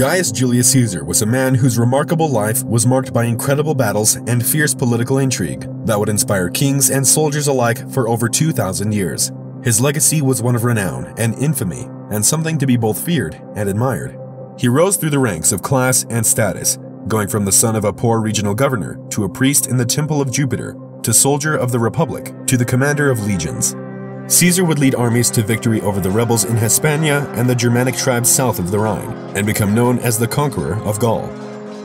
Gaius Julius Caesar was a man whose remarkable life was marked by incredible battles and fierce political intrigue that would inspire kings and soldiers alike for over 2,000 years. His legacy was one of renown and infamy, and something to be both feared and admired. He rose through the ranks of class and status, going from the son of a poor regional governor to a priest in the Temple of Jupiter, to soldier of the Republic, to the commander of legions. Caesar would lead armies to victory over the rebels in Hispania and the Germanic tribes south of the Rhine, and become known as the Conqueror of Gaul.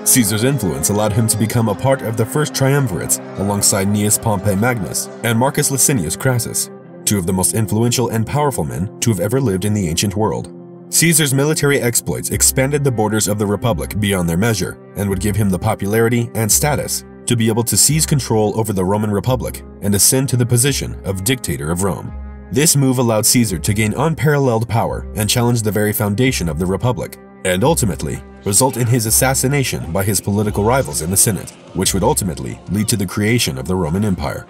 Caesar's influence allowed him to become a part of the First Triumvirates alongside Gnaeus Pompey Magnus and Marcus Licinius Crassus, two of the most influential and powerful men to have ever lived in the ancient world. Caesar's military exploits expanded the borders of the Republic beyond their measure, and would give him the popularity and status to be able to seize control over the Roman Republic and ascend to the position of dictator of Rome. This move allowed Caesar to gain unparalleled power and challenge the very foundation of the Republic, and ultimately result in his assassination by his political rivals in the Senate, which would ultimately lead to the creation of the Roman Empire.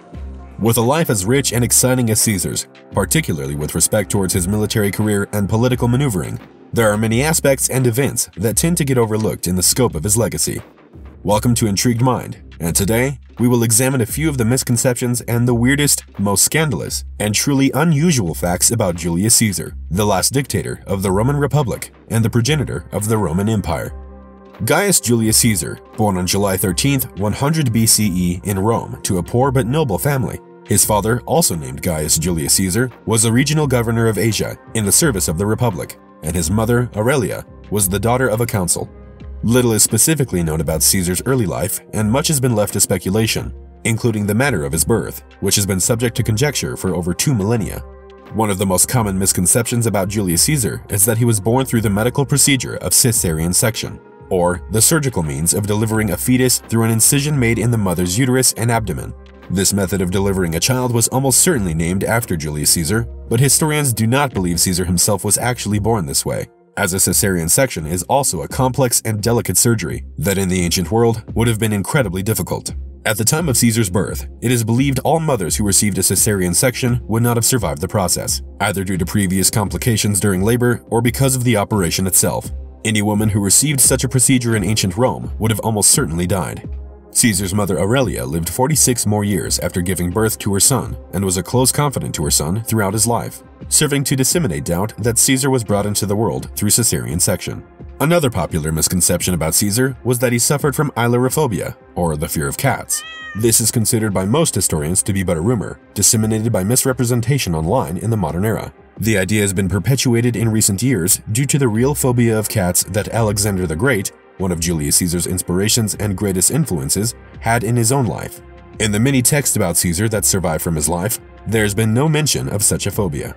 With a life as rich and exciting as Caesar's, particularly with respect towards his military career and political maneuvering, there are many aspects and events that tend to get overlooked in the scope of his legacy. Welcome to Intrigued Mind, and today, we will examine a few of the misconceptions and the weirdest, most scandalous, and truly unusual facts about Julius Caesar, the last dictator of the Roman Republic and the progenitor of the Roman Empire. Gaius Julius Caesar, born on July 13, 100 BCE in Rome to a poor but noble family. His father, also named Gaius Julius Caesar, was a regional governor of Asia in the service of the Republic, and his mother, Aurelia, was the daughter of a consul. Little is specifically known about Caesar's early life, and much has been left to speculation, including the matter of his birth, which has been subject to conjecture for over 2 millennia. One of the most common misconceptions about Julius Caesar is that he was born through the medical procedure of Caesarean section, or the surgical means of delivering a fetus through an incision made in the mother's uterus and abdomen. This method of delivering a child was almost certainly named after Julius Caesar, but historians do not believe Caesar himself was actually born this way, as a Caesarean section is also a complex and delicate surgery that in the ancient world would have been incredibly difficult. At the time of Caesar's birth, it is believed all mothers who received a Caesarean section would not have survived the process, either due to previous complications during labor or because of the operation itself. Any woman who received such a procedure in ancient Rome would have almost certainly died. Caesar's mother Aurelia lived 46 more years after giving birth to her son and was a close confidant to her son throughout his life, serving to disseminate doubt that Caesar was brought into the world through Caesarean section. Another popular misconception about Caesar was that he suffered from ailerophobia, or the fear of cats. This is considered by most historians to be but a rumor, disseminated by misrepresentation online in the modern era. The idea has been perpetuated in recent years due to the real phobia of cats that Alexander the Great, one of Julius Caesar's inspirations and greatest influences, had in his own life. In the many texts about Caesar that survive from his life, there has been no mention of such a phobia.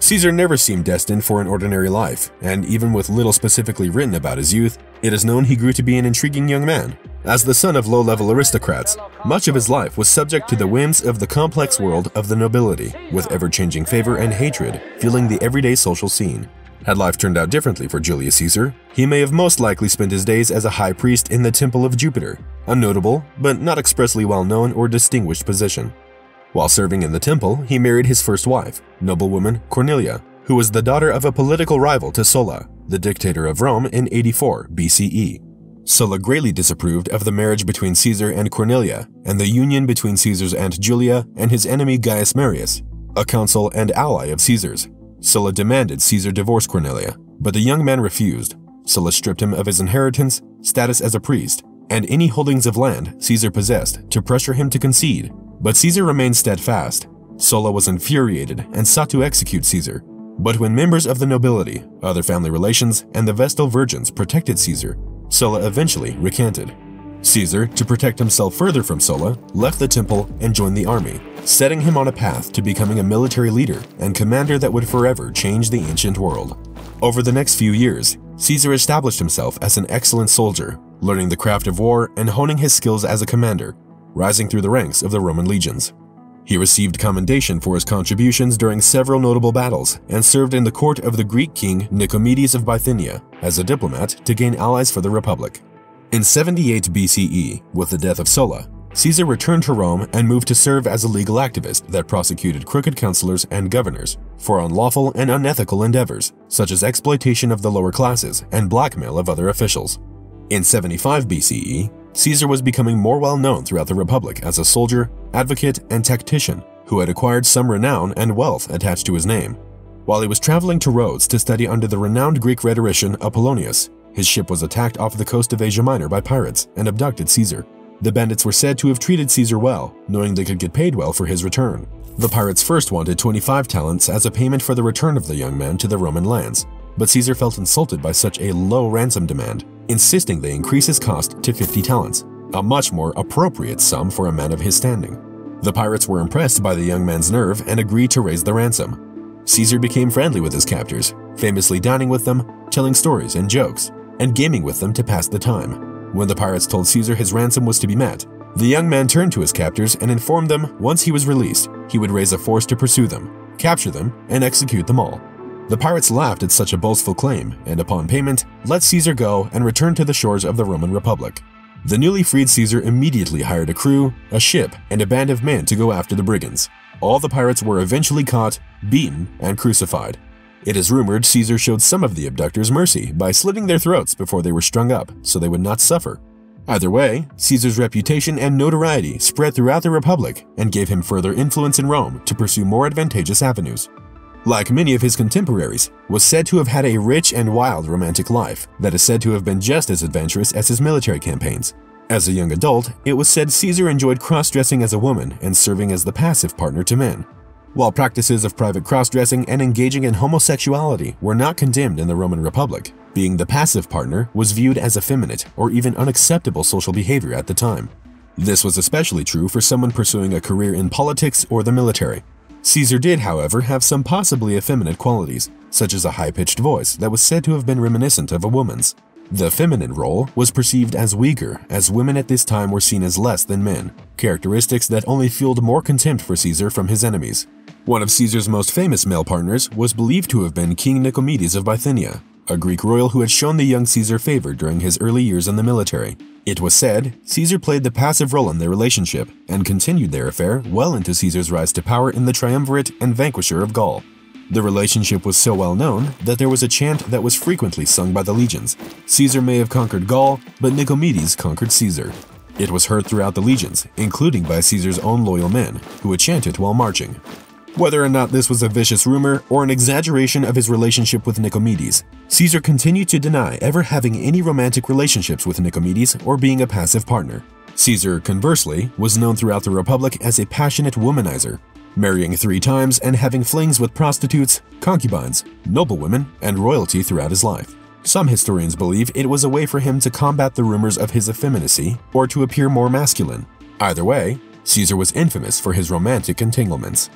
Caesar never seemed destined for an ordinary life, and even with little specifically written about his youth, it is known he grew to be an intriguing young man. As the son of low-level aristocrats, much of his life was subject to the whims of the complex world of the nobility, with ever-changing favor and hatred filling the everyday social scene. Had life turned out differently for Julius Caesar, he may have most likely spent his days as a high priest in the Temple of Jupiter, a notable, but not expressly well-known or distinguished position. While serving in the temple, he married his first wife, noblewoman Cornelia, who was the daughter of a political rival to Sulla, the dictator of Rome in 84 BCE. Sulla greatly disapproved of the marriage between Caesar and Cornelia, and the union between Caesar's aunt Julia and his enemy Gaius Marius, a consul and ally of Caesar's. Sulla demanded Caesar divorce Cornelia, but the young man refused. Sulla stripped him of his inheritance, status as a priest, and any holdings of land Caesar possessed to pressure him to concede, but Caesar remained steadfast. Sulla was infuriated and sought to execute Caesar, but when members of the nobility, other family relations, and the Vestal Virgins protected Caesar, Sulla eventually recanted. Caesar, to protect himself further from Sulla, left the temple and joined the army, setting him on a path to becoming a military leader and commander that would forever change the ancient world. Over the next few years, Caesar established himself as an excellent soldier, learning the craft of war and honing his skills as a commander, rising through the ranks of the Roman legions. He received commendation for his contributions during several notable battles and served in the court of the Greek king Nicomedes of Bithynia as a diplomat to gain allies for the Republic. In 78 BCE, with the death of Sulla, Caesar returned to Rome and moved to serve as a legal activist that prosecuted crooked counselors and governors for unlawful and unethical endeavors, such as exploitation of the lower classes and blackmail of other officials. In 75 BCE, Caesar was becoming more well-known throughout the Republic as a soldier, advocate, and tactician who had acquired some renown and wealth attached to his name. While he was traveling to Rhodes to study under the renowned Greek rhetorician Apollonius, his ship was attacked off the coast of Asia Minor by pirates and abducted Caesar. The bandits were said to have treated Caesar well, knowing they could get paid well for his return. The pirates first wanted 25 talents as a payment for the return of the young man to the Roman lands, but Caesar felt insulted by such a low ransom demand, insisting they increase his cost to 50 talents, a much more appropriate sum for a man of his standing. The pirates were impressed by the young man's nerve and agreed to raise the ransom. Caesar became friendly with his captors, famously dining with them, telling stories and jokes, and gaming with them to pass the time. When the pirates told Caesar his ransom was to be met, the young man turned to his captors and informed them once he was released, he would raise a force to pursue them, capture them, and execute them all. The pirates laughed at such a boastful claim and, upon payment, let Caesar go and returned to the shores of the Roman Republic. The newly freed Caesar immediately hired a crew, a ship, and a band of men to go after the brigands. All the pirates were eventually caught, beaten, and crucified. It is rumored Caesar showed some of the abductors mercy by slitting their throats before they were strung up so they would not suffer. Either way, Caesar's reputation and notoriety spread throughout the Republic and gave him further influence in Rome to pursue more advantageous avenues. Like many of his contemporaries, he was said to have had a rich and wild romantic life that is said to have been just as adventurous as his military campaigns. As a young adult, it was said Caesar enjoyed cross-dressing as a woman and serving as the passive partner to men. While practices of private cross-dressing and engaging in homosexuality were not condemned in the Roman Republic, being the passive partner was viewed as effeminate or even unacceptable social behavior at the time. This was especially true for someone pursuing a career in politics or the military. Caesar did, however, have some possibly effeminate qualities, such as a high-pitched voice that was said to have been reminiscent of a woman's. The feminine role was perceived as weaker, as women at this time were seen as less than men, characteristics that only fueled more contempt for Caesar from his enemies. One of Caesar's most famous male partners was believed to have been King Nicomedes of Bithynia, a Greek royal who had shown the young Caesar favor during his early years in the military. It was said Caesar played the passive role in their relationship and continued their affair well into Caesar's rise to power in the triumvirate and vanquisher of Gaul. The relationship was so well known that there was a chant that was frequently sung by the legions. Caesar may have conquered Gaul, but Nicomedes conquered Caesar. It was heard throughout the legions, including by Caesar's own loyal men, who would chant it while marching. Whether or not this was a vicious rumor or an exaggeration of his relationship with Nicomedes, Caesar continued to deny ever having any romantic relationships with Nicomedes or being a passive partner. Caesar, conversely, was known throughout the Republic as a passionate womanizer, marrying 3 times and having flings with prostitutes, concubines, noblewomen, and royalty throughout his life. Some historians believe it was a way for him to combat the rumors of his effeminacy or to appear more masculine. Either way, Caesar was infamous for his romantic entanglements.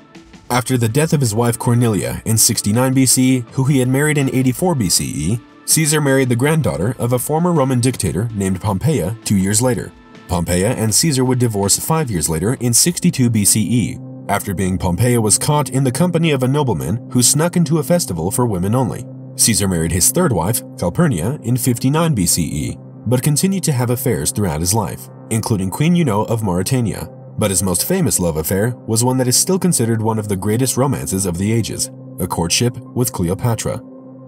After the death of his wife Cornelia in 69 BCE, who he had married in 84 BCE, Caesar married the granddaughter of a former Roman dictator named Pompeia 2 years later. Pompeia and Caesar would divorce 5 years later in 62 BCE. After being Pompeia was caught in the company of a nobleman who snuck into a festival for women only. Caesar married his third wife, Calpurnia, in 59 BCE, but continued to have affairs throughout his life, including Queen Juno of Mauritania. But his most famous love affair was one that is still considered one of the greatest romances of the ages, a courtship with Cleopatra.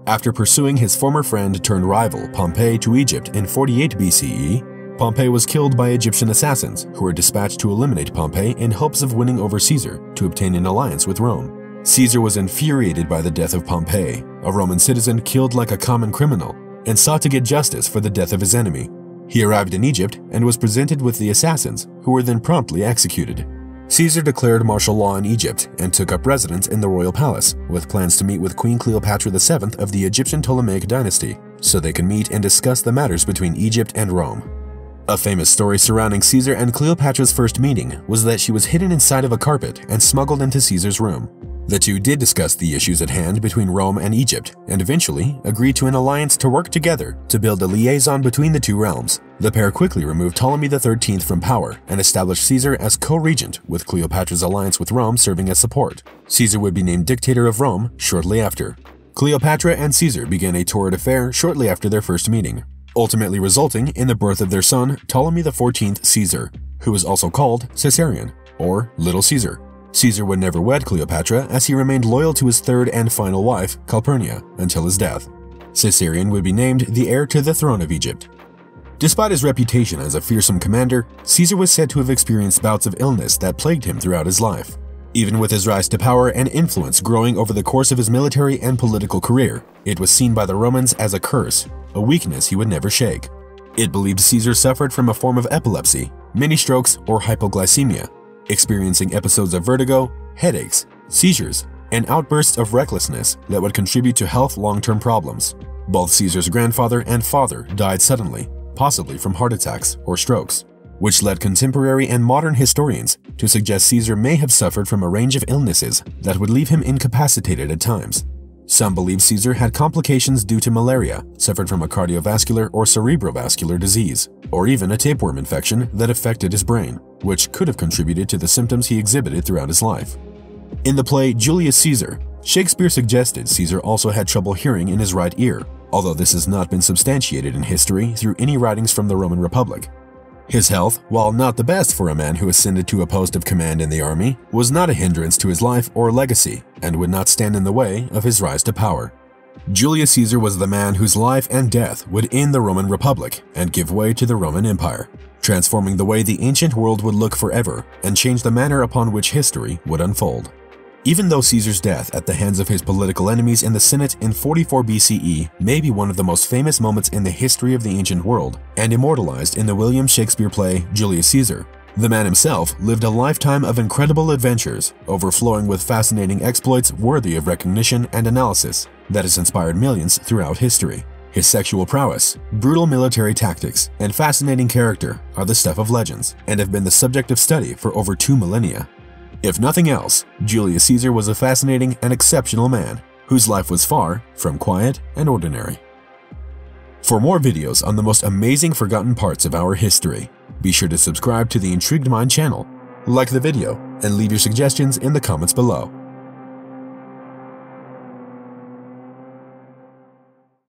After pursuing his former friend turned rival Pompey to Egypt in 48 BCE, Pompey was killed by Egyptian assassins who were dispatched to eliminate Pompey in hopes of winning over Caesar to obtain an alliance with Rome. Caesar was infuriated by the death of Pompey, a Roman citizen killed like a common criminal, and sought to get justice for the death of his enemy. He arrived in Egypt and was presented with the assassins, who were then promptly executed. Caesar declared martial law in Egypt and took up residence in the royal palace, with plans to meet with Queen Cleopatra VII of the Egyptian Ptolemaic Dynasty, so they could meet and discuss the matters between Egypt and Rome. A famous story surrounding Caesar and Cleopatra's first meeting was that she was hidden inside of a carpet and smuggled into Caesar's room. The two did discuss the issues at hand between Rome and Egypt, and eventually agreed to an alliance to work together to build a liaison between the two realms. The pair quickly removed Ptolemy XIII from power and established Caesar as co-regent, with Cleopatra's alliance with Rome serving as support. Caesar would be named dictator of Rome shortly after. Cleopatra and Caesar began a torrid affair shortly after their first meeting, ultimately resulting in the birth of their son, Ptolemy XIV Caesar. who was also called Caesareon, or Little Caesar. Caesar would never wed Cleopatra as he remained loyal to his third and final wife, Calpurnia, until his death. Caesareon would be named the heir to the throne of Egypt. Despite his reputation as a fearsome commander, Caesar was said to have experienced bouts of illness that plagued him throughout his life. Even with his rise to power and influence growing over the course of his military and political career, it was seen by the Romans as a curse, a weakness he would never shake. It believed Caesar suffered from a form of epilepsy, mini-strokes, or hypoglycemia, experiencing episodes of vertigo, headaches, seizures, and outbursts of recklessness that would contribute to health long-term problems. Both Caesar's grandfather and father died suddenly, possibly from heart attacks or strokes, which led contemporary and modern historians to suggest Caesar may have suffered from a range of illnesses that would leave him incapacitated at times. Some believe Caesar had complications due to malaria, suffered from a cardiovascular or cerebrovascular disease, or even a tapeworm infection that affected his brain, which could have contributed to the symptoms he exhibited throughout his life. In the play Julius Caesar, Shakespeare suggested Caesar also had trouble hearing in his right ear, although this has not been substantiated in history through any writings from the Roman Republic. His health, while not the best for a man who ascended to a post of command in the army, was not a hindrance to his life or legacy and would not stand in the way of his rise to power. Julius Caesar was the man whose life and death would end the Roman Republic and give way to the Roman Empire, transforming the way the ancient world would look forever and change the manner upon which history would unfold. Even though Caesar's death at the hands of his political enemies in the Senate in 44 BCE may be one of the most famous moments in the history of the ancient world and immortalized in the William Shakespeare play Julius Caesar, the man himself lived a lifetime of incredible adventures, overflowing with fascinating exploits worthy of recognition and analysis that has inspired millions throughout history. His sexual prowess, brutal military tactics, and fascinating character are the stuff of legends and have been the subject of study for over 2 millennia. If nothing else, Julius Caesar was a fascinating and exceptional man whose life was far from quiet and ordinary. For more videos on the most amazing forgotten parts of our history, be sure to subscribe to the Intrigued Mind channel, like the video, and leave your suggestions in the comments below.